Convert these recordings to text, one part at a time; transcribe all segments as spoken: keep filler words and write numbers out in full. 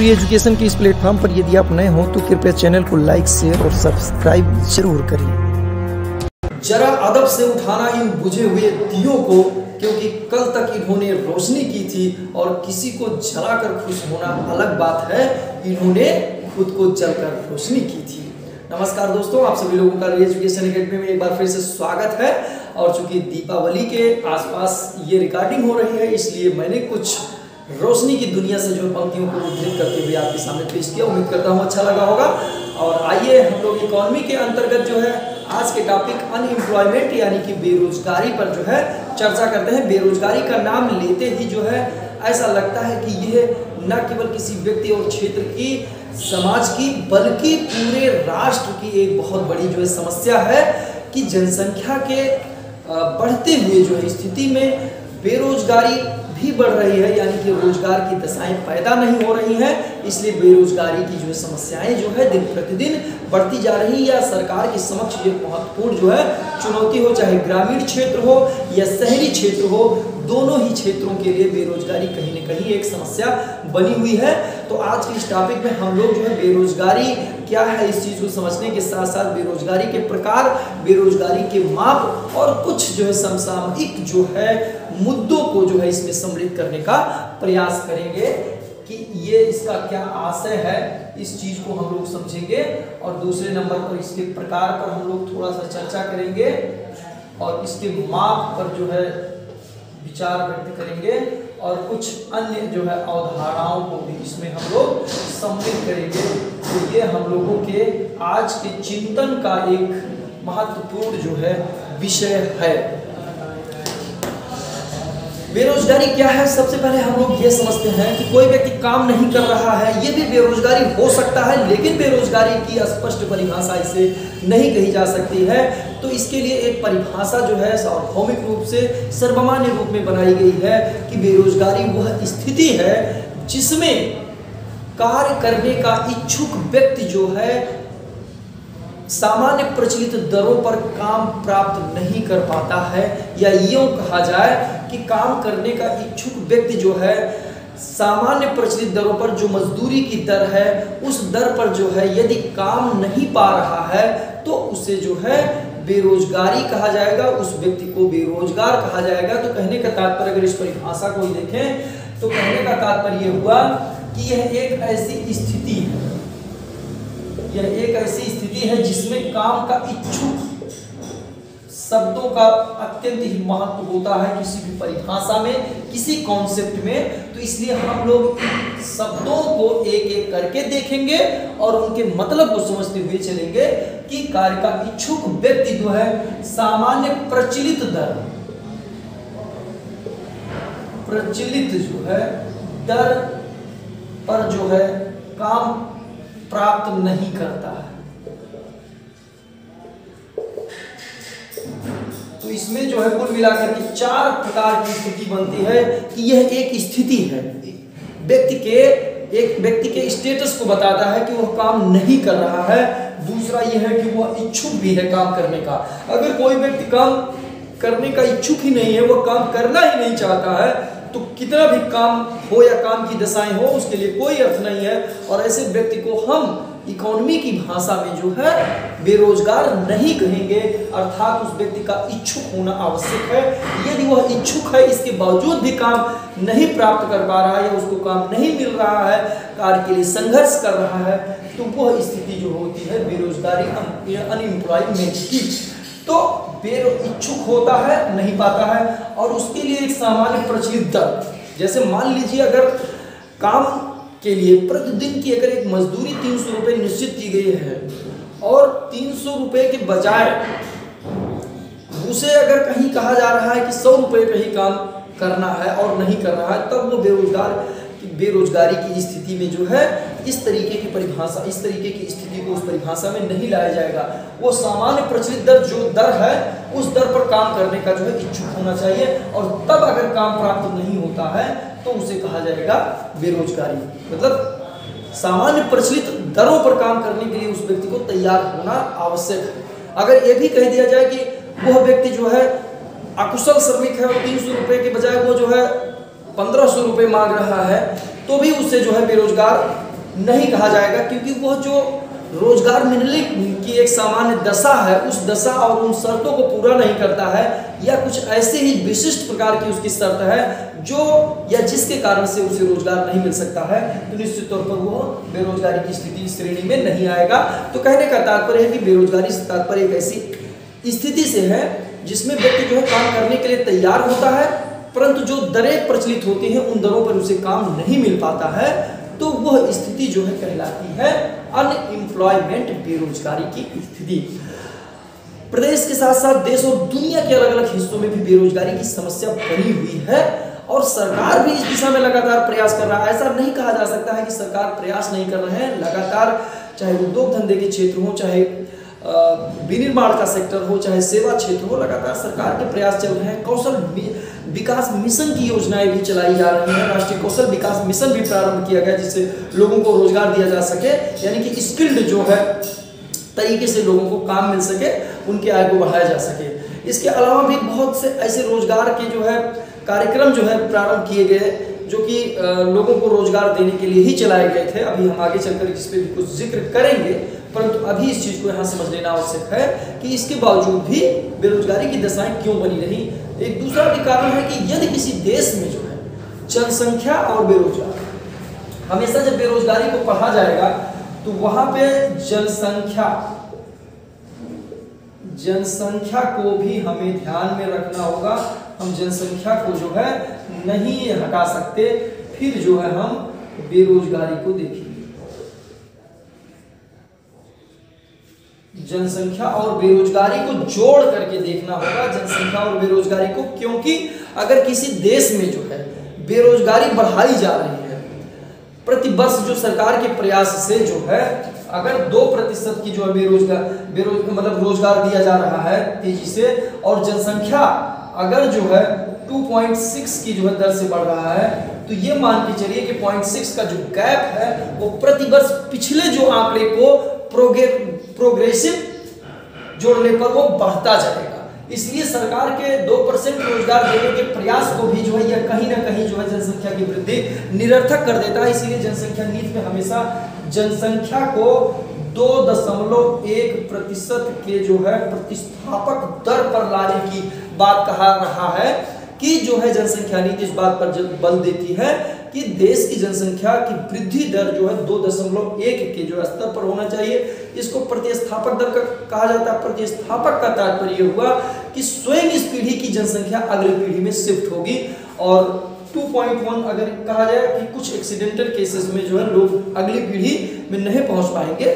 री एजुकेशन के इस प्लेटफॉर्म पर यदि आप नए हो तो कृपया चैनल को लाइक, शेयर और सब्सक्राइब जरूर करिए। जरा अदब से उठाना इन बुझे हुए दियों को, क्योंकि कल तक इन्होंने रोशनी की थी और किसी को जलाकर खुश होना अलग बात है, इन्होंने खुद को जलकर रोशनी की थी। नमस्कार दोस्तों, आप सभी लोगों का री एजुकेशन अकेडमी में एक बार फिर से स्वागत है। और चूंकि दीपावली के आसपास ये रिकॉर्डिंग हो रही है, इसलिए मैंने कुछ रोशनी की दुनिया से जो पंक्तियों को उद्धृत करते हुए आपके सामने पेश किया। उम्मीद करता हूँ अच्छा लगा होगा। और आइए हम लोग इकोनॉमी के अंतर्गत जो है आज के टॉपिक अनएम्प्लॉयमेंट यानी कि बेरोजगारी पर जो है चर्चा करते हैं। बेरोजगारी का नाम लेते ही जो है ऐसा लगता है कि यह न केवल किसी व्यक्ति और क्षेत्र की, समाज की, बल्कि पूरे राष्ट्र की एक बहुत बड़ी जो है समस्या है कि जनसंख्या के बढ़ते हुए जो है स्थिति में बेरोजगारी भी बढ़ रही है, यानी कि रोजगार की दशाएं पैदा नहीं हो रही हैं, इसलिए बेरोजगारी की जो समस्याएं जो है दिन प्रतिदिन बढ़ती जा रही है। या सरकार के समक्ष ये महत्वपूर्ण जो है चुनौती हो, चाहे ग्रामीण क्षेत्र हो या शहरी क्षेत्र हो, दोनों ही क्षेत्रों के लिए बेरोजगारी कहीं ना कहीं एक समस्या बनी हुई है। तो आज के इस टॉपिक में हम लोग जो है बेरोजगारी क्या है इस चीज़ को समझने के साथ साथ बेरोजगारी के प्रकार, बेरोजगारी के माप और कुछ जो है समसामयिक जो है मुद्दों को जो है इसमें सम्मिलित करने का प्रयास करेंगे कि ये इसका क्या आशय है, इस चीज को हम लोग समझेंगे। और दूसरे नंबर पर इसके प्रकार पर हम लोग थोड़ा सा चर्चा करेंगे और इसके माप पर जो है विचार व्यक्त करेंगे और कुछ अन्य जो है अवधारणाओं को भी इसमें हम लोग सम्मिलित करेंगे। तो ये हम लोगों के आज के चिंतन का एक महत्वपूर्ण जो है विषय है। बेरोजगारी क्या है? सबसे पहले हम लोग ये समझते हैं कि कोई व्यक्ति काम नहीं कर रहा है, ये भी बेरोजगारी हो सकता है, लेकिन बेरोजगारी की स्पष्ट परिभाषा इसे नहीं कही जा सकती है। तो इसके लिए एक परिभाषा जो है सार्वभौमिक रूप से, सर्वमान्य रूप में बनाई गई है कि बेरोजगारी वह स्थिति है जिसमें कार्य करने का इच्छुक व्यक्ति जो है सामान्य प्रचलित दरों पर काम प्राप्त नहीं कर पाता है, या यूँ कहा जाए कि काम करने का इच्छुक व्यक्ति जो है सामान्य प्रचलित दरों पर, जो मजदूरी की दर है उस दर पर जो है यदि काम नहीं पा रहा है तो उसे जो है बेरोजगारी कहा जाएगा, उस व्यक्ति को बेरोजगार कहा जाएगा। तो कहने का तात्पर्य, अगर इस परिभाषा को देखें तो कहने का तात्पर्य हुआ कि यह एक ऐसी स्थिति है, यह एक ऐसी स्थिति है जिसमें काम का इच्छुक शब्दों का अत्यंत ही महत्व होता है किसी भी परिभाषा में, किसी कॉन्सेप्ट में। तो इसलिए हम लोग इन शब्दों को एक एक करके देखेंगे और उनके मतलब को समझते हुए चलेंगे कि कार्य का इच्छुक व्यक्ति जो है सामान्य प्रचलित दर, प्रचलित जो है दर पर जो है काम प्राप्त नहीं करता है। तो इसमें जो है कुल मिलाकर के चार प्रकार की स्थिति बनती है कि यह एक स्थिति है, व्यक्ति के एक व्यक्ति के स्टेटस को बताता है कि वह काम नहीं कर रहा है। दूसरा यह है कि वह इच्छुक भी है काम करने का। अगर कोई व्यक्ति काम करने का इच्छुक ही नहीं है, वह काम करना ही नहीं चाहता है, तो कितना भी काम हो या काम की दशाएं हो उसके लिए कोई अर्थ नहीं है। और ऐसे व्यक्ति को हम इकोनॉमी की भाषा में जो है बेरोजगार नहीं कहेंगे, अर्थात उस व्यक्ति का इच्छुक होना आवश्यक है। यदि वह इच्छुक है, इसके बावजूद भी काम नहीं प्राप्त कर पा रहा है या उसको काम नहीं मिल रहा है, कार्य के लिए संघर्ष कर रहा है, तो वह स्थिति जो होती है बेरोजगारी, अनएम्प्लॉयमेंट की। तो बेरो इच्छुक होता है, नहीं पाता है, और उसके लिए एक सामान्य प्रचलित दर, जैसे मान लीजिए अगर काम के लिए प्रतिदिन की अगर एक मजदूरी तीन सौ रुपये निश्चित की गई है और तीन सौ रुपये के बजाय उसे अगर कहीं कहा जा रहा है कि सौ रुपये पे ही काम करना है और नहीं कर रहा है, तब वो बेरोजगार बेरोजगारी की स्थिति में जो है इस तरीके की परिभाषा, इस तरीके की स्थिति को उस परिभाषा में नहीं लाया जाएगा। वो सामान्य प्रचलित दर जो दर है उस दर पर काम करने का जो है इच्छुक होना चाहिए, और तब अगर काम प्राप्त नहीं होता है तो उसे कहा जाएगा बेरोजगारी। मतलब सामान्य प्रचलित दरों पर काम करने के लिए उस व्यक्ति को तैयार होना आवश्यक है। अगर यह भी कह दिया जाए कि वह व्यक्ति जो है अकुशल श्रमिक है और तीन सौ रुपये के बजाय वो जो है पंद्रह सौ रुपये मांग रहा है, तो भी उससे जो है बेरोजगार नहीं कहा जाएगा, क्योंकि वह जो रोजगार मिलने की एक सामान्य दशा है उस दशा और उन शर्तों को पूरा नहीं करता है, या कुछ ऐसे ही विशिष्ट प्रकार की उसकी शर्त है जो या जिसके कारण से उसे रोजगार नहीं मिल सकता है, तो निश्चित तौर पर वो बेरोजगारी की स्थिति श्रेणी में नहीं आएगा। तो कहने का तात्पर्य है कि बेरोजगारी से तात्पर्य एक ऐसी स्थिति से है जिसमें व्यक्ति जो है काम करने के लिए तैयार होता है, परंतु जो दरें प्रचलित होती हैं उन दरों पर उसे काम नहीं मिल पाता है, तो वह स्थिति जो है कहलाती है अनएम्प्लॉयमेंट, बेरोजगारी की स्थिति। प्रदेश के साथ साथ देश और दुनिया के अलग अलग हिस्सों में भी बेरोजगारी की समस्या बनी हुई है और सरकार भी इस दिशा में लगातार प्रयास कर रहा है। ऐसा नहीं कहा जा सकता है कि सरकार प्रयास नहीं कर रहे हैं, लगातार चाहे उद्योग धंधे के क्षेत्र हो, चाहे विनिर्माण का सेक्टर हो, चाहे सेवा क्षेत्र हो, लगातार सरकार के प्रयास चल रहे हैं। कौशल विकास मिशन की योजनाएं भी चलाई जा रही हैं, राष्ट्रीय कौशल विकास मिशन भी प्रारंभ किया गया जिससे लोगों को रोजगार दिया जा सके, यानी कि स्किल्ड जो है तरीके से लोगों को काम मिल सके, उनके आय को बढ़ाया जा सके। इसके अलावा भी बहुत से ऐसे रोजगार के जो है कार्यक्रम जो है प्रारंभ किए गए जो कि लोगों को रोजगार देने के लिए ही चलाए गए थे। अभी हम आगे चलकर इस पर भी कुछ जिक्र करेंगे, परंतु अभी इस चीज़ को यहाँ समझ लेना आवश्यक है कि इसके बावजूद भी बेरोजगारी की दशाएं क्यों बनी रही। एक दूसरा भी कारण है कि यदि किसी देश में जो है जनसंख्या और बेरोजगारी, हमेशा जब बेरोजगारी को पढ़ा जाएगा तो वहां पे जनसंख्या जनसंख्या को भी हमें ध्यान में रखना होगा। हम जनसंख्या को जो है नहीं हटा सकते, फिर जो है हम बेरोजगारी को देखेंगे। जनसंख्या और बेरोजगारी को जोड़ करके देखना होगा, जनसंख्या और बेरोजगारी को, क्योंकि अगर किसी देश में जो है बेरोजगारी बढ़ाई जा रही है प्रतिवर्ष जो सरकार के प्रयास से जो है, अगर दो प्रतिशत की जो है बेरोजगार बेरोज मतलब रोजगार दिया जा रहा है तेजी से, और जनसंख्या अगर जो है दो पॉइंट छह की जो है दर से बढ़ रहा है, तो ये मान के चलिए कि दो पॉइंट छह का जो गैप है वो प्रतिवर्ष पिछले जो आंकड़े को प्रोगे प्रोग्रेसिव जोड़ने पर वो बढ़ता जाएगा। इसलिए सरकार के दो परसेंट रोजगार देने के प्रयास को भी जो है यह कहीं ना कहीं जो है जनसंख्या की वृद्धि निरर्थक कर देता है। इसलिए जनसंख्या नीति में हमेशा जनसंख्या को दो दशमलव एक प्रतिशत के जो है प्रतिस्थापक दर पर लाने की बात कहा रहा है कि जो है जनसंख्या नीति इस बात पर बल देती है कि देश की जनसंख्या की वृद्धि दर जो है दो दशमलव एक के जो स्तर पर होना चाहिए। इसको प्रतिस्थापक दर का कहा जाता है। प्रतिस्थापक का तात्पर्य हुआ कि स्वयं इस पीढ़ी की जनसंख्या अगली पीढ़ी में शिफ्ट होगी। और दो पॉइंट एक अगर कहा जाए कि कुछ एक्सीडेंटल केसेस में जो है लोग अगली पीढ़ी में नहीं पहुंच पाएंगे,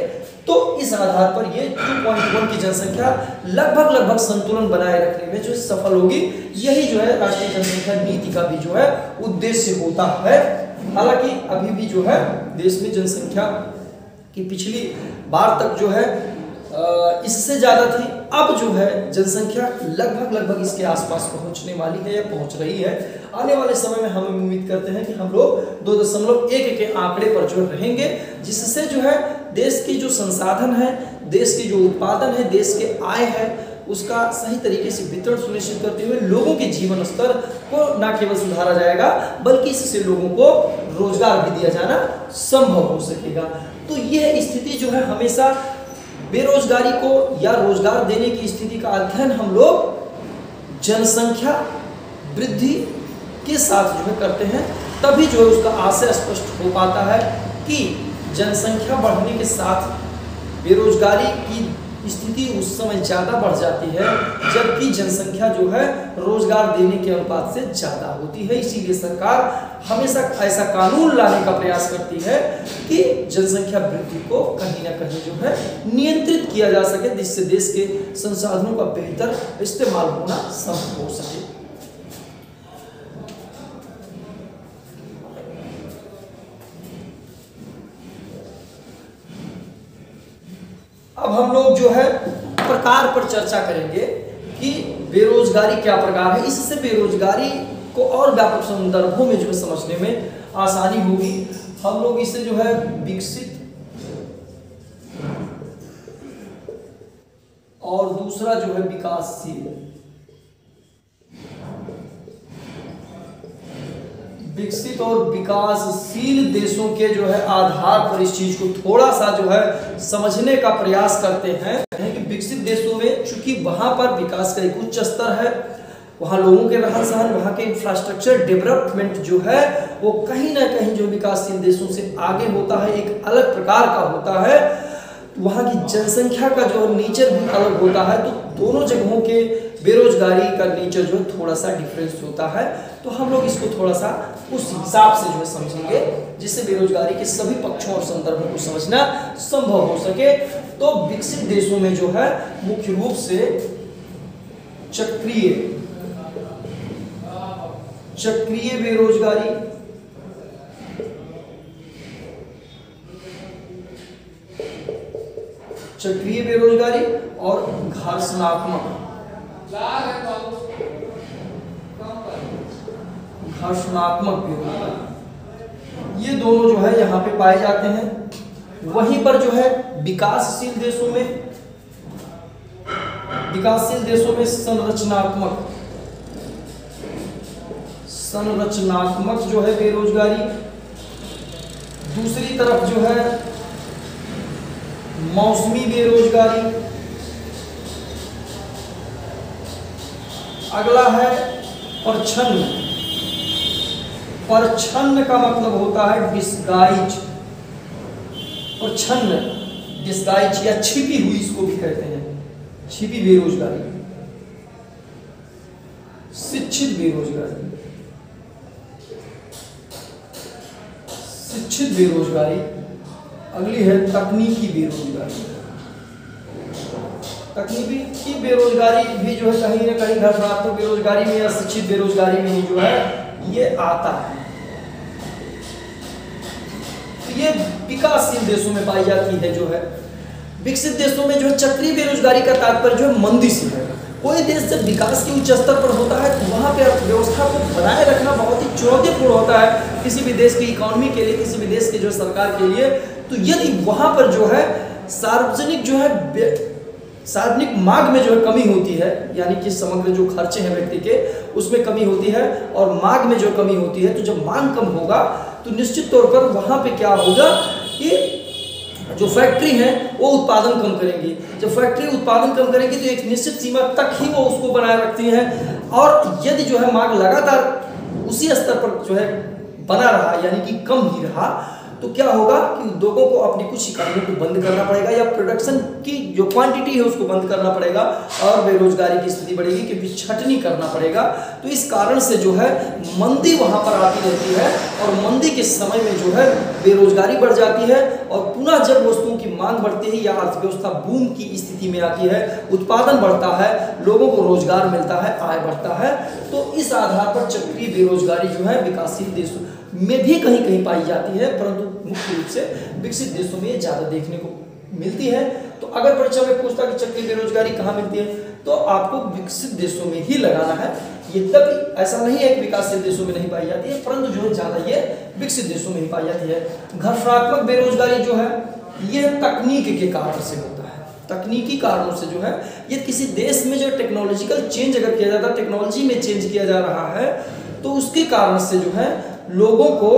तो इस आधार पर ये दो पॉइंट एक की जनसंख्या लगभग लगभग संतुलन बनाए रखने में जो सफल होगी। यही जो है राष्ट्रीय जनसंख्या नीति का भी जो है उद्देश्य होता है। हालांकि अभी भी जो है देश में जनसंख्या की पिछली बार तक जो है इससे ज़्यादा थी, अब जो है जनसंख्या लगभग लगभग इसके आसपास पहुंचने वाली है या पहुंच रही है। आने वाले समय में हम उम्मीद करते हैं कि हम लोग दो दशमलव एक के आंकड़े पर जो रहेंगे, जिससे जो है देश की जो संसाधन है, देश की जो उत्पादन है, देश के आय है, उसका सही तरीके से वितरण सुनिश्चित करते हुए लोगों के जीवन स्तर को न केवल सुधारा जाएगा बल्कि इससे लोगों को रोजगार भी दिया जाना संभव हो सकेगा। तो यह स्थिति जो है हमेशा बेरोजगारी को या रोजगार देने की स्थिति का अध्ययन हम लोग जनसंख्या वृद्धि के साथ जो है करते हैं, तभी जो है उसका आशय स्पष्ट हो पाता है कि जनसंख्या बढ़ने के साथ बेरोजगारी की स्थिति उस समय ज़्यादा बढ़ जाती है जबकि जनसंख्या जो है रोजगार देने के अनुपात से ज़्यादा होती है। इसीलिए सरकार हमेशा ऐसा कानून लाने का प्रयास करती है कि जनसंख्या वृद्धि को कहीं ना कहीं जो है नियंत्रित किया जा सके, जिससे देश के संसाधनों का बेहतर इस्तेमाल होना संभव हो सके। अब हम लोग जो है प्रकार पर चर्चा करेंगे कि बेरोजगारी क्या प्रकार है। इससे बेरोजगारी को और व्यापक संदर्भों में जो है समझने में आसानी होगी। हम लोग इसे जो है विकसित और दूसरा जो है विकासशील विकसित और विकासशील देशों के जो है आधार पर इस चीज को थोड़ा सा जो है समझने का प्रयास करते हैं कि विकसित देशों में चूंकि वहां पर विकास का एक उच्च स्तर है, वहाँ लोगों के रहन सहन, वहाँ के इंफ्रास्ट्रक्चर डेवलपमेंट जो है वो कहीं ना कहीं जो विकासशील देशों से आगे होता है, एक अलग प्रकार का होता है। वहाँ की जनसंख्या का जो नेचर भी अलग होता है, तो दोनों जगहों के बेरोजगारी का नेचर जो थोड़ा सा डिफरेंस होता है। तो हम लोग इसको थोड़ा सा उस हिसाब से जो है समझेंगे, जिससे बेरोजगारी के सभी पक्षों और संदर्भों को समझना संभव हो सके। तो विकसित देशों में जो है मुख्य रूप से चक्रीय चक्रीय बेरोजगारी, चक्रीय बेरोजगारी और घर्षणात्मक घर्षणात्मक बेरोजगारी, ये दोनों जो है यहाँ पे पाए जाते हैं। वहीं पर जो है विकासशील देशों में विकासशील देशों में संरचनात्मक संरचनात्मक जो है बेरोजगारी, दूसरी तरफ जो है मौसमी बेरोजगारी, अगला है परछन्न। परछन्न का मतलब होता है डिस्गाइज, परछन्न डिस्गाइज या छिपी हुई, इसको भी कहते हैं छिपी बेरोजगारी। शिक्षित बेरोजगारी शिक्षित बेरोजगारी अगली है तकनीकी बेरोजगारी। तकनीकी बेरोजगारी भी जो है कहीं ना कहीं घर्षणात्मक बेरोजगारी में या शिक्षित बेरोजगारी में ही जो है ये आता है। तो ये विकासशील देशों में पाई जाती है जो है। विकसित देशों में जो है चक्रीय बेरोजगारी का तात्पर्य जो है मंदी से है। कोई देश जब विकास के उच्च स्तर पर होता है तो वहाँ पे अर्थव्यवस्था को बनाए रखना बहुत ही चुनौतीपूर्ण होता है किसी भी देश की इकोनॉमी के लिए, किसी भी देश की जो सरकार के लिए। तो यदि वहां पर जो है सार्वजनिक जो है सार्वजनिक मांग में जो है कमी होती है, यानी कि समग्र जो खर्चे हैं व्यक्ति के उसमें कमी होती है और मांग में जो कमी होती है, तो जब मांग कम होगा तो निश्चित तौर पर वहां पे क्या होगा कि जो फैक्ट्री है वो उत्पादन कम करेंगी। जब फैक्ट्री उत्पादन कम करेगी तो एक निश्चित सीमा तक ही वो उसको बनाए रखती है, और यदि जो है मांग लगातार उसी स्तर पर जो है बना रहा यानी कि कम ही रहा, तो क्या होगा कि उद्योगों को अपनी कुछ इकाइयों को बंद करना पड़ेगा या प्रोडक्शन की जो क्वांटिटी है उसको बंद करना पड़ेगा और बेरोजगारी की स्थिति बढ़ेगी कि छटनी करना पड़ेगा। तो इस कारण से जो है मंदी वहां पर आती रहती है और मंदी के समय में जो है बेरोजगारी बढ़ जाती है, और पुनः जब वस्तुओं की मांग बढ़ती है या अर्थव्यवस्था बूम की स्थिति में आती है, उत्पादन बढ़ता है, लोगों को रोजगार मिलता है, आय बढ़ता है। तो इस आधार पर चक्रीय बेरोजगारी जो है विकासशील देशों में भी कहीं कहीं पाई जाती है, परंतु मुख्य रूप से विकसित देशों में ये ज़्यादा देखने को मिलती है। तो अगर परीक्षा में पूछता कि चक्रीय बेरोजगारी कहाँ मिलती है, तो आपको विकसित देशों में ही लगाना है। ये तब ऐसा नहीं है कि विकासशील देशों में नहीं पाई जाती है, परंतु जो है ज़्यादा ये विकसित देशों में ही पाई जाती है। घर्षणात्मक बेरोजगारी जो है ये तकनीक के कारण से होता है। तकनीकी कारणों से जो है ये किसी देश में जो टेक्नोलॉजिकल चेंज अगर किया जाता है, टेक्नोलॉजी में चेंज किया जा रहा है, तो उसके कारण से जो है लोगों को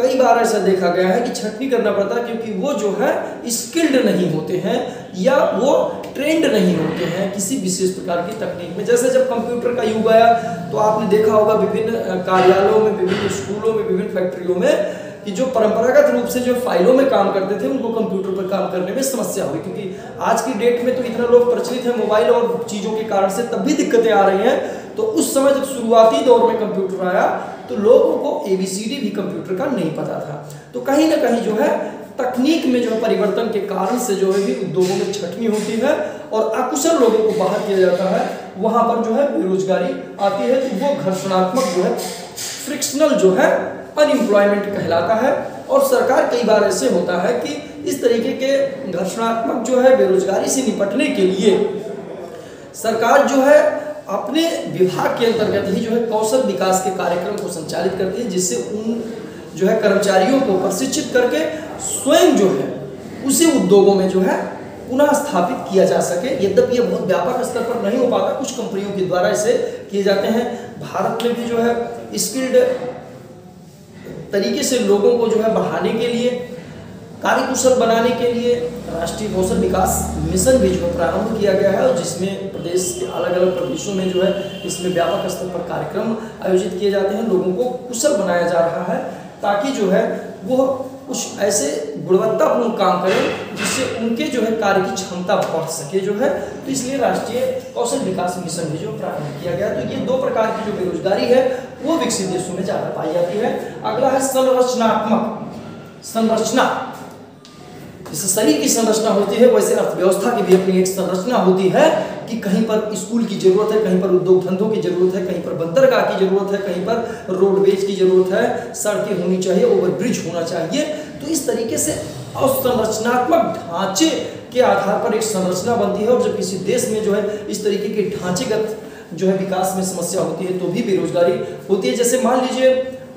कई बार ऐसा देखा गया है कि छटनी करना पड़ता है, क्योंकि वो जो है स्किल्ड नहीं होते हैं या वो ट्रेंड नहीं होते हैं किसी विशेष प्रकार की तकनीक में। जैसे जब कंप्यूटर का युग आया तो आपने देखा होगा विभिन्न कार्यालयों में, विभिन्न स्कूलों में, विभिन्न फैक्ट्रियों में कि जो परंपरागत रूप से जो फाइलों में काम करते थे उनको कंप्यूटर पर काम करने में समस्या हुई, क्योंकि आज की डेट में तो इतना लोग प्रचलित है मोबाइल और चीज़ों के कारण से तब भी दिक्कतें आ रही हैं। तो उस समय जब शुरुआती दौर में कंप्यूटर आया तो लोगों को ए बी सी डी भी कंप्यूटर का नहीं पता था। तो कहीं ना कहीं जो है तकनीक में जो परिवर्तन के कारण से जो है भी उद्योगों में छटनी होती है और अकुशल लोगों को बाहर किया जाता है, वहां पर जो है बेरोजगारी आती है। तो वो घर्षणात्मक जो है फ्रिक्शनल जो है अनएम्प्लॉयमेंट कहलाता है। और सरकार कई बार ऐसे होता है कि इस तरीके के घर्षणात्मक जो है बेरोजगारी से निपटने के लिए सरकार जो है अपने विभाग के अंतर्गत ही जो है कौशल विकास के कार्यक्रम को संचालित करती है, जिससे उन जो है कर्मचारियों को प्रशिक्षित करके स्वयं जो है उसे उद्योगों में जो है पुनः स्थापित किया जा सके। यद्यपि ये बहुत व्यापक स्तर पर नहीं हो पाता, कुछ कंपनियों के द्वारा इसे किए जाते हैं। भारत में भी जो है स्किल्ड तरीके से लोगों को जो है बढ़ाने के लिए, कार्यकुशल बनाने के लिए राष्ट्रीय कौशल विकास मिशन भी जो है प्रारंभ किया गया है, और जिसमें प्रदेश के अलग अलग प्रदेशों में जो है इसमें व्यापक स्तर पर कार्यक्रम आयोजित किए जाते हैं। लोगों को कुशल बनाया जा रहा है ताकि जो है वो कुछ ऐसे गुणवत्तापूर्ण काम करें जिससे उनके जो है कार्य की क्षमता बढ़ सके जो है। तो इसलिए राष्ट्रीय कौशल विकास मिशन भी जो प्रारंभ किया गया। तो ये दो प्रकार की जो बेरोजगारी है वो विकसित देशों में ज़्यादा पाई जाती है। अगला है संरचनात्मक संरचना। जैसे शरीर की संरचना होती है वैसे अर्थव्यवस्था की भी अपनी एक संरचना होती है कि कहीं पर स्कूल की जरूरत है, कहीं पर उद्योग धंधों की जरूरत है, कहीं पर बंदरगाह की जरूरत है, कहीं पर रोडवेज की जरूरत है, सड़कें होनी चाहिए, ओवरब्रिज होना चाहिए। तो इस तरीके से अवसंरचनात्मक ढांचे के आधार पर एक संरचना बनती है। और जब किसी देश में जो है इस तरीके के ढांचेगत जो है विकास में समस्या होती है तो भी बेरोजगारी होती है। जैसे मान लीजिए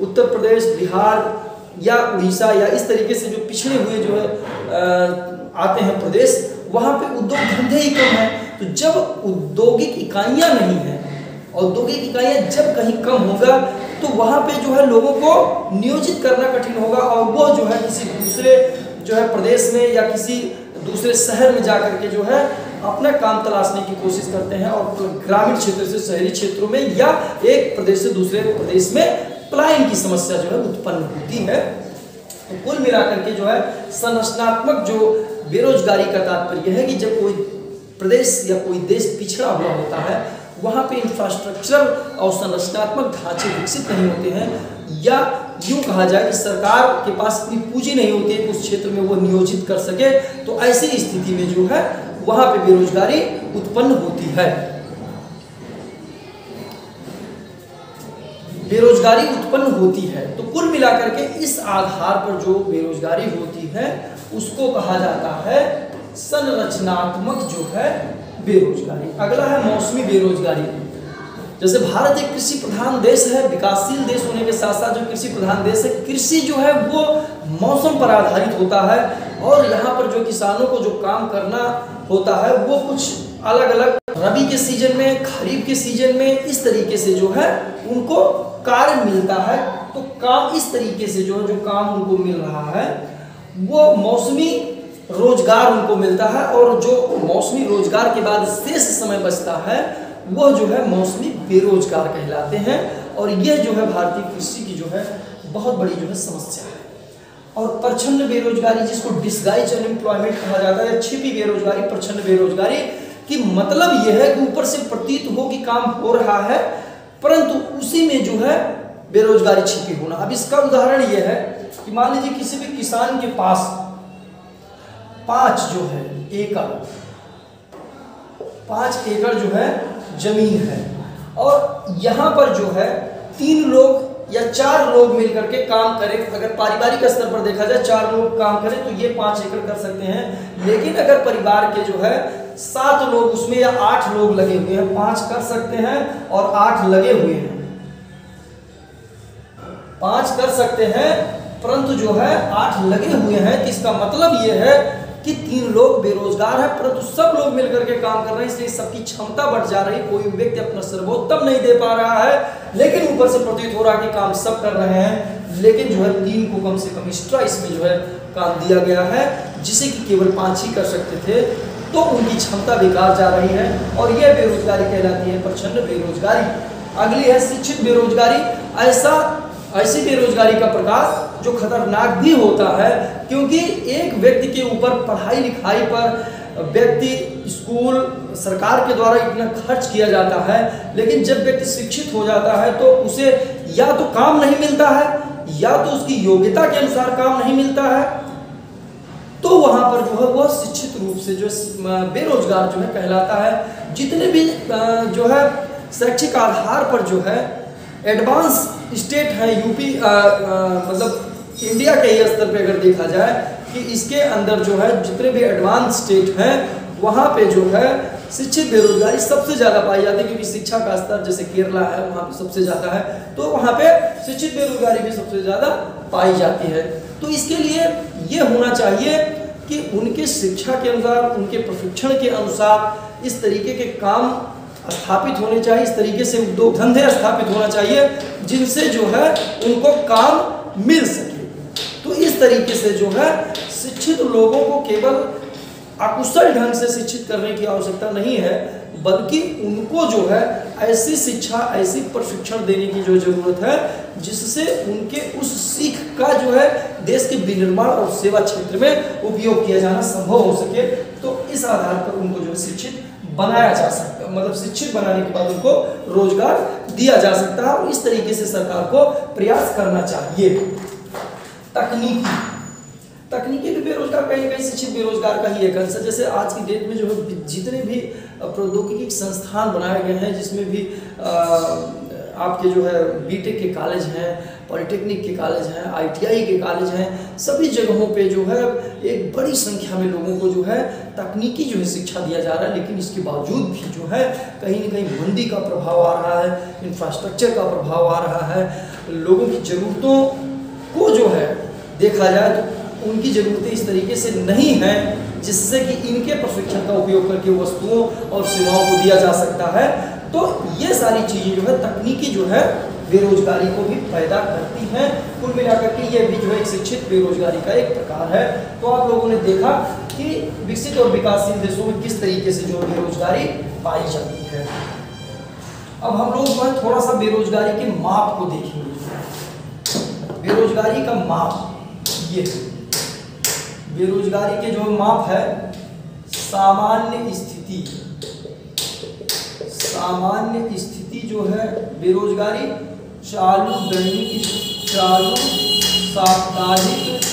उत्तर प्रदेश, बिहार या उड़ीसा या इस तरीके से जो पिछड़े हुए जो है आते हैं प्रदेश, वहाँ पे उद्योग धंधे ही कम है। तो जब औद्योगिक इकाइयाँ नहीं हैं, औद्योगिक इकाइयाँ जब कहीं कम होगा तो वहाँ पे जो है लोगों को नियोजित करना कठिन होगा, और वो जो है किसी दूसरे जो है प्रदेश में या किसी दूसरे शहर में जा कर के जो है अपना काम तलाशने की कोशिश करते हैं, और ग्रामीण क्षेत्र से शहरी क्षेत्रों में या एक प्रदेश से दूसरे प्रदेश में पलायन की समस्या जो है उत्पन्न होती है। तो कुल मिलाकर के जो है संरचनात्मक जो बेरोजगारी का तात्पर्य है कि जब कोई प्रदेश या कोई देश पिछड़ा हुआ होता है वहाँ पे इंफ्रास्ट्रक्चर और संरचनात्मक ढांचे विकसित नहीं होते हैं, या यूँ कहा जाए कि सरकार के पास इतनी पूंजी नहीं होती है कि उस क्षेत्र में वो नियोजित कर सके। तो ऐसी स्थिति में जो है वहाँ पे बेरोजगारी उत्पन्न होती है। बेरोजगारी उत्पन्न होती है। तो कुल मिलाकर के इस आधार पर जो बेरोजगारी होती है उसको कहा जाता है संरचनात्मक जो है बेरोजगारी। अगला है मौसमी बेरोजगारी। जैसे भारत एक कृषि प्रधान देश है, विकासशील देश होने के साथ साथ जो कृषि प्रधान देश है, कृषि जो है वो मौसम पर आधारित होता है, और यहाँ पर जो किसानों को जो काम करना होता है वो कुछ अलग अलग रबी के सीजन में, खरीफ के सीजन में, इस तरीके से जो है उनको कार्य मिलता है। तो काम इस तरीके से जो है जो काम उनको मिल रहा है वो मौसमी रोजगार उनको मिलता है, और जो मौसमी रोजगार के बाद शेष समय बचता है वह जो है मौसमी बेरोजगार कहलाते हैं। और यह जो है भारतीय कृषि की जो है बहुत बड़ी जो है समस्या है। और प्रच्छन्न बेरोजगारी, जिसको डिसगाइज अनएम्प्लॉयमेंट कहा जाता है, छिपी बेरोजगारी, प्रच्छन्न बेरोजगारी की मतलब यह है कि ऊपर से प्रतीत हो कि काम हो रहा है परंतु उसी में जो है बेरोजगारी छिपी होना। अब इसका उदाहरण यह है कि मान लीजिए किसी भी किसान के पास पाँच जो है एकड़ पाँच एकड़ जो है जमीन है, और यहाँ पर जो है तीन लोग या चार लोग मिलकर के काम करें, अगर पारिवारिक स्तर पर देखा जाए चार लोग काम करें तो ये पाँच एकड़ कर सकते हैं। लेकिन अगर परिवार के जो है सात लोग उसमें या आठ लोग लगे हुए हैं, पाँच कर सकते हैं और आठ लगे हुए हैं, पाँच कर सकते हैं परंतु जो है आठ लगे हुए हैं, तो इसका मतलब यह है कि तीन लोग बेरोजगार हैं परंतु सब लोग मिलकर के काम कर रहे हैं, इसलिए सबकी क्षमता बढ़ जा रही, कोई व्यक्ति अपना सर्वोत्तम नहीं दे पा रहा है। लेकिन ऊपर से प्रतीत हो रहा है कि काम सब कर रहे हैं, लेकिन जो है तीन को कम से कम एक्स्ट्रा इसमें जो है काम दिया गया है जिसे कि केवल पाँच ही कर सकते थे, तो उनकी क्षमता बेकार जा रही है और यह बेरोजगारी कहलाती है प्रचंड बेरोजगारी। अगली है शिक्षित बेरोजगारी। ऐसा ऐसी बेरोजगारी का प्रकार जो खतरनाक भी होता है, क्योंकि एक व्यक्ति के ऊपर पढ़ाई लिखाई पर व्यक्ति स्कूल सरकार के द्वारा इतना खर्च किया जाता है, लेकिन जब व्यक्ति शिक्षित हो जाता है तो उसे या तो काम नहीं मिलता है या तो उसकी योग्यता के अनुसार काम नहीं मिलता है, तो वहाँ पर जो है वह शिक्षित रूप से जो बेरोजगार जो है कहलाता है। जितने भी जो है शैक्षिक आधार पर जो है एडवांस स्टेट है यूपी, मतलब इंडिया के ही स्तर पे अगर देखा जाए कि इसके अंदर जो है जितने भी एडवांस स्टेट हैं वहाँ पे जो है शिक्षित बेरोजगारी सबसे ज़्यादा पाई जाती है, क्योंकि शिक्षा का स्तर जैसे केरला है वहाँ पे सबसे ज़्यादा है, तो वहाँ पे शिक्षित बेरोजगारी भी सबसे ज़्यादा पाई जाती है। तो इसके लिए ये होना चाहिए कि उनके शिक्षा के अनुसार, उनके प्रशिक्षण के अनुसार इस तरीके के काम स्थापित होने चाहिए, इस तरीके से उद्योग धंधे स्थापित होना चाहिए जिनसे जो है उनको काम मिल सके। तो इस तरीके से जो है शिक्षित लोगों को केवल अकुशल ढंग से शिक्षित करने की आवश्यकता नहीं है, बल्कि उनको जो है ऐसी शिक्षा, ऐसी प्रशिक्षण देने की जो जरूरत है जिससे उनके उस सीख का जो है देश के विनिर्माण और सेवा क्षेत्र में उपयोग किया जाना संभव हो सके। तो इस आधार पर उनको जो है शिक्षित बनाया जा सकता, मतलब शिक्षित बनाने के बाद उनको रोजगार दिया जा सकता है। और इस तरीके से सरकार को प्रयास करना चाहिए। तकनीकी तकनीकी भी बेरोजगार कहीं कहीं शिक्षित बेरोजगार का ही एक अंश है। जैसे आज की डेट में जो है जितने भी प्रौद्योगिकी संस्थान बनाए गए हैं, जिसमें भी आ, आपके जो है बीटेक के कॉलेज हैं, पॉलिटेक्निक के कॉलेज हैं, आईटीआई के कॉलेज हैं, सभी जगहों पे जो है एक बड़ी संख्या में लोगों को जो है तकनीकी जो है शिक्षा दिया जा रहा है। लेकिन इसके बावजूद भी जो है कहीं ना कहीं मंदी का प्रभाव आ रहा है, इंफ्रास्ट्रक्चर का प्रभाव आ रहा है। लोगों की ज़रूरतों को जो है देखा जाए तो उनकी ज़रूरतें इस तरीके से नहीं हैं जिससे कि इनके प्रशिक्षण का उपयोग करके वस्तुओं और सेवाओं को दिया जा सकता है। तो ये सारी चीज़ें जो है तकनीकी जो है बेरोजगारी को भी पैदा करती हैं। कुल मिलाकर के ये भी जो है एक शिक्षित बेरोजगारी का एक प्रकार है। तो आप लोगों ने देखा कि विकसित और विकासशील देशों में किस तरीके से जो बेरोजगारी पाई जाती है। अब हम लोग जो है थोड़ा सा बेरोजगारी के माप को देखेंगे। बेरोजगारी का माप ये है, बेरोजगारी के जो माप है सामान्य स्थिति, सामान्य स्थिति जो है बेरोजगारी चालू दैनिक, चालू साप्ताहिक,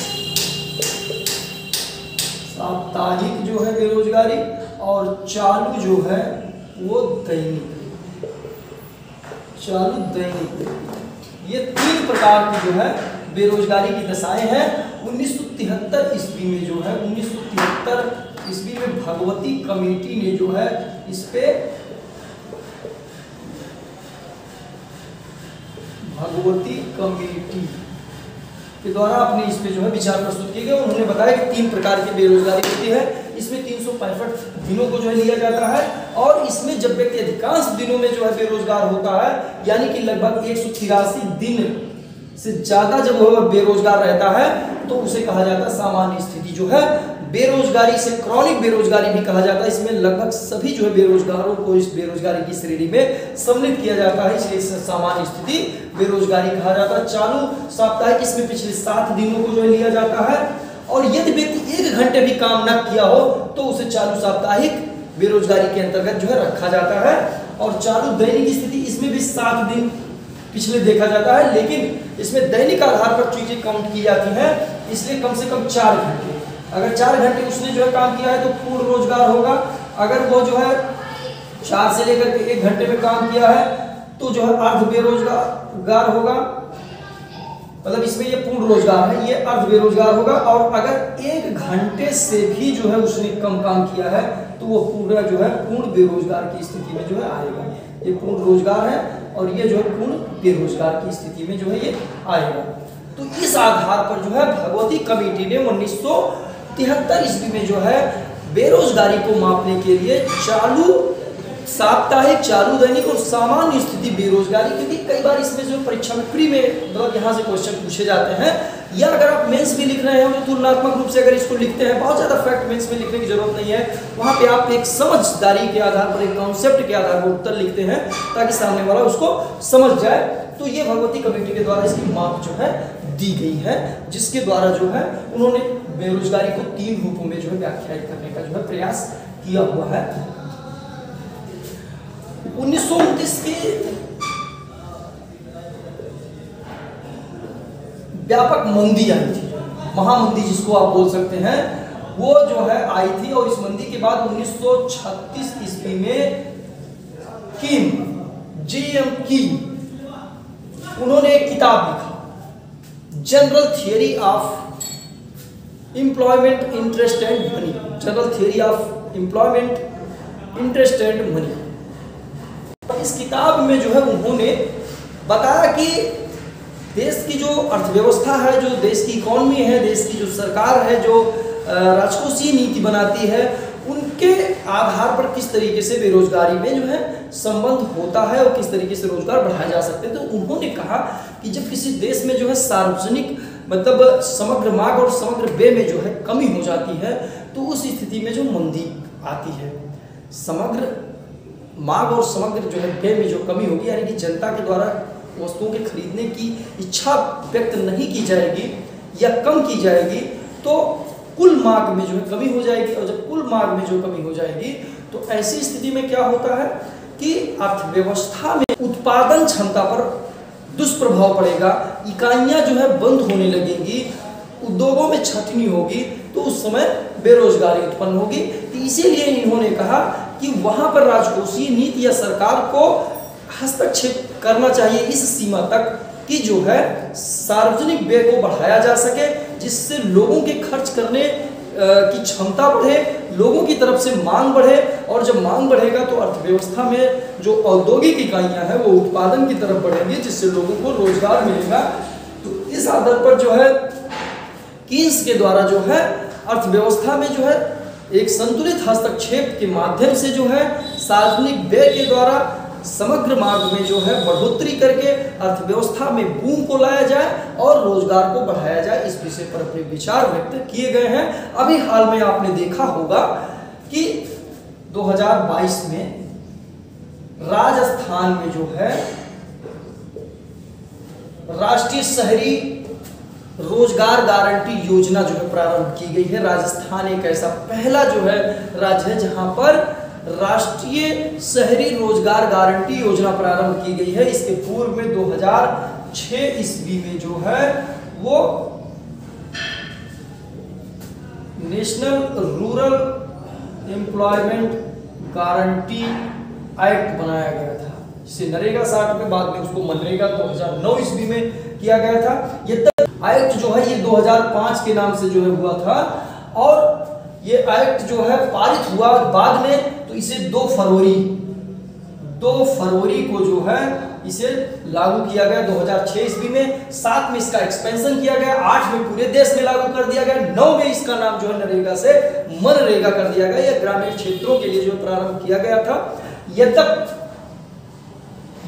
साप्ताहिक जो है बेरोजगारी और चालू जो है वो दैनिक, चालू दैनिक, ये तीन प्रकार की जो है बेरोजगारी की दशाएं हैं। उन्नीस सौ तिहत्तर ईस्वी में जो है उन्नीस सौ तिहत्तर ईस्वी में भगवती कमेटी ने जो है इस पे भगवती कमेटी के द्वारा अपने इस पे जो है विचार प्रस्तुत किए गए। उन्होंने बताया कि तीन प्रकार की बेरोजगारी होती है। इसमें तीन सौ पैंसठ दिनों को जो है लिया जाता है और इसमें जब व्यक्ति अधिकांश दिनों में जो है बेरोजगार होता है, यानी कि लगभग एक सौ तिरासी दिन से ज़्यादा जब वह बेरोजगार रहता है तो उसे कहा जाता है सामान्य स्थिति जो है बेरोजगारी। से क्रॉनिक बेरोजगारी भी कहा जाता है। इसमें लगभग सभी जो है बेरोजगारों को इस बेरोजगारी की श्रेणी में सम्मिलित किया जाता है, इसलिए इसे सामान्य स्थिति बेरोजगारी कहा जाता है। चालू साप्ताहिक, इसमें पिछले सात दिनों को जो है लिया जाता है और यदि व्यक्ति एक घंटे भी काम न किया हो तो उसे चालू साप्ताहिक बेरोजगारी के अंतर्गत जो है रखा जाता है। और चालू दैनिक स्थिति, इसमें भी सात दिन पिछले देखा जाता है, लेकिन इसमें दैनिक आधार पर चीजें काउंट की जाती हैं, इसलिए कम से कम चार घंटे, अगर चार घंटे उसने जो है काम किया है तो पूर्ण रोजगार होगा। अगर वो जो है चार से लेकर के एक घंटे में काम किया है तो जो है अर्ध बेरोजगार होगा, मतलब इसमें ये पूर्ण रोजगार है, ये अर्ध बेरोजगार होगा। और अगर एक घंटे से भी जो है उसने कम काम किया है तो वो पूरा जो है पूर्ण बेरोजगार की स्थिति में जो है आएगा। ये पूर्ण रोजगार है और ये जो है पूर्ण बेरोजगार की स्थिति में जो है ये आएगा। तो इस आधार पर जो है भगवती कमेटी ने उन्नीस सौ तिहत्तर ईस्वी में जो है बेरोजगारी को मापने के लिए चालू साप्ताहिक, चालू दैनिक और सामान्य स्थिति बेरोजगारी, क्योंकि कई बार इसमें जो परीक्षा में प्री में मतलब यहाँ से क्वेश्चन पूछे जाते हैं, या अगर आप मेंस भी लिख रहे हो तो तुलनात्मक रूप से अगर इसको लिखते हैं, बहुत ज़्यादा फैक्ट मेंस में लिखने की जरूरत नहीं है, वहाँ पे आप एक समझदारी के आधार पर, एक कॉन्सेप्ट के आधार पर उत्तर लिखते हैं ताकि सामने वाला उसको समझ जाए। तो ये भगवती कमेटी के द्वारा इसकी माप जो है दी गई है, जिसके द्वारा जो है उन्होंने बेरोजगारी को तीन रूपों में जो है व्याख्यायित करने का जो है प्रयास किया हुआ है। उन्नीस सौ उनतीस के व्यापक मंदी आई थी, महामंदी जिसको आप बोल सकते हैं, वो जो है आई थी। और इस मंदी के बाद उन्नीस सौ छत्तीस ईस्वी में किम, जी एम किम, उन्होंने एक किताब लिखा, general theory of employment interest and money, general theory of employment interest and money. इस किताब में जो है उन्होंने बताया कि देश की जो अर्थव्यवस्था है, जो देश की इकोनॉमी है, देश की जो सरकार है, जो राजकोषीय नीति बनाती है, उनके आधार पर किस तरीके से बेरोजगारी में जो है संबंध होता है और किस तरीके से रोजगार बढ़ाए जा सकते हैं। तो उन्होंने कहा कि जब किसी देश में जो है सार्वजनिक मतलब समग्र मांग और समग्र व्यय में जो है कमी हो जाती है तो उस स्थिति में जो मंदी आती है, समग्र मांग और समग्र जो है व्यय में जो कमी होगी, यानी कि जनता के द्वारा वस्तुओं के खरीदने की इच्छा व्यक्त नहीं की जाएगी या कम की जाएगी, तो कुल मांग में जो है कमी हो जाएगी। और जब कुल मांग में जो कमी हो जाएगी तो ऐसी स्थिति में क्या होता है कि अर्थव्यवस्था में उत्पादन क्षमता पर दुष्प्रभाव पड़ेगा, इकाइयां जो है बंद होने लगेंगी, उद्योगों में छटनी होगी, तो उस समय बेरोजगारी उत्पन्न होगी। तो इसीलिए इन्होंने कहा कि वहाँ पर राजकोषीय नीति या सरकार को हस्तक्षेप करना चाहिए इस सीमा तक कि जो है सार्वजनिक व्यय को बढ़ाया जा सके, जिससे लोगों के खर्च करने की क्षमता बढ़े, लोगों की तरफ से मांग बढ़े, और जब मांग बढ़ेगा तो अर्थव्यवस्था में जो औद्योगिक इकाइयां हैं वो उत्पादन की तरफ बढ़ेंगी, जिससे लोगों को रोजगार मिलेगा। तो इस आधार पर जो है कीन्स के द्वारा जो है अर्थव्यवस्था में जो है एक संतुलित हस्तक्षेप के माध्यम से जो है सार्वजनिक व्यय के द्वारा समग्र मांग में जो है बढ़ोतरी करके अर्थव्यवस्था में बूम को लाया जाए और रोजगार को बढ़ाया जाए, इस विषय पर अपने विचार व्यक्त किए गए हैं। अभी हाल में आपने देखा होगा कि दो हज़ार बाईस में राजस्थान में जो है राष्ट्रीय शहरी रोजगार गारंटी योजना जो है प्रारंभ की गई है। राजस्थान एक ऐसा पहला जो है राज्य है जहां पर राष्ट्रीय शहरी रोजगार गारंटी योजना प्रारंभ की गई है। इसके पूर्व में दो हज़ार छह ईस्वी में जो है वो national rural employment guarantee act बनाया गया था, जिसे नरेगा साठ में, बाद में उसको मनरेगा दो हज़ार नौ ईस्वी में किया गया था। ये एक्ट जो है ये दो हज़ार पाँच के नाम से जो है हुआ था और ये एक्ट जो है पारित हुआ बाद में, तो इसे दो फरवरी दो फरवरी को जो है इसे लागू किया गया दो हज़ार छह ईस्वी में। सात में इसका एक्सपेंशन किया गया, आठ में पूरे देश में लागू कर दिया गया, नौ में इसका नाम जो है नरेगा से मनरेगा कर दिया गया। यह ग्रामीण क्षेत्रों के लिए जो प्रारंभ किया गया था, यद्यप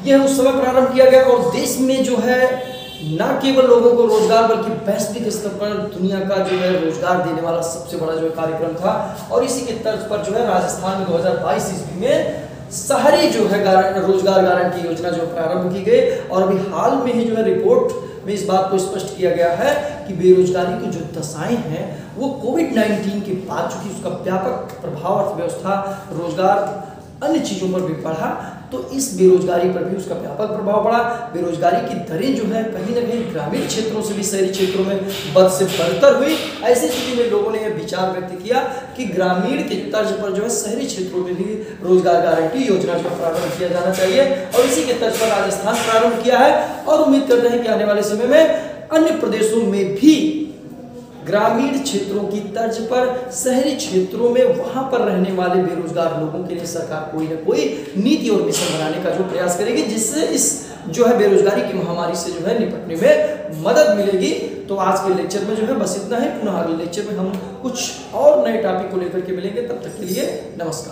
यह उस समय प्रारंभ किया गया और देश में जो है न केवल लोगों को रोजगार बल्कि वैश्विक स्तर पर दुनिया का जो है रोजगार देने वाला सबसे बड़ा जो कार्यक्रम था। और इसी के तर्ज पर जो है राजस्थान में दो हज़ार बाईस ईस्वी में शहरी जो है रोजगार गारंटी योजना जो प्रारंभ की गई। और अभी हाल में ही जो है रिपोर्ट में इस बात को स्पष्ट किया गया है कि बेरोजगारी की जो दशाएं हैं वो कोविड नाइन्टीन के बाद, चूंकि उसका व्यापक प्रभाव अर्थव्यवस्था रोजगार अन्य चीज़ों पर भी पड़ा, तो इस बेरोजगारी पर भी उसका व्यापक प्रभाव पड़ा। बेरोजगारी की दरें जो है कहीं ना कहीं ग्रामीण क्षेत्रों से भी शहरी क्षेत्रों में बद से बदतर हुई। ऐसी स्थिति में लोगों ने यह विचार व्यक्त किया कि ग्रामीण के तर्ज पर जो है शहरी क्षेत्रों में भी रोजगार गारंटी योजना को प्रारंभ किया जाना चाहिए और इसी के तर्ज पर राजस्थान प्रारंभ किया है और उम्मीद कर रहे हैं कि आने वाले समय में अन्य प्रदेशों में भी ग्रामीण क्षेत्रों की तर्ज पर शहरी क्षेत्रों में वहाँ पर रहने वाले बेरोजगार लोगों के लिए सरकार कोई ना कोई नीति और मिशन बनाने का जो प्रयास करेगी, जिससे इस जो है बेरोजगारी की महामारी से जो है निपटने में मदद मिलेगी। तो आज के लेक्चर में जो है बस इतना है। पुनः अगले लेक्चर में हम कुछ और नए टॉपिक को लेकर के मिलेंगे। तब तक के लिए नमस्कार।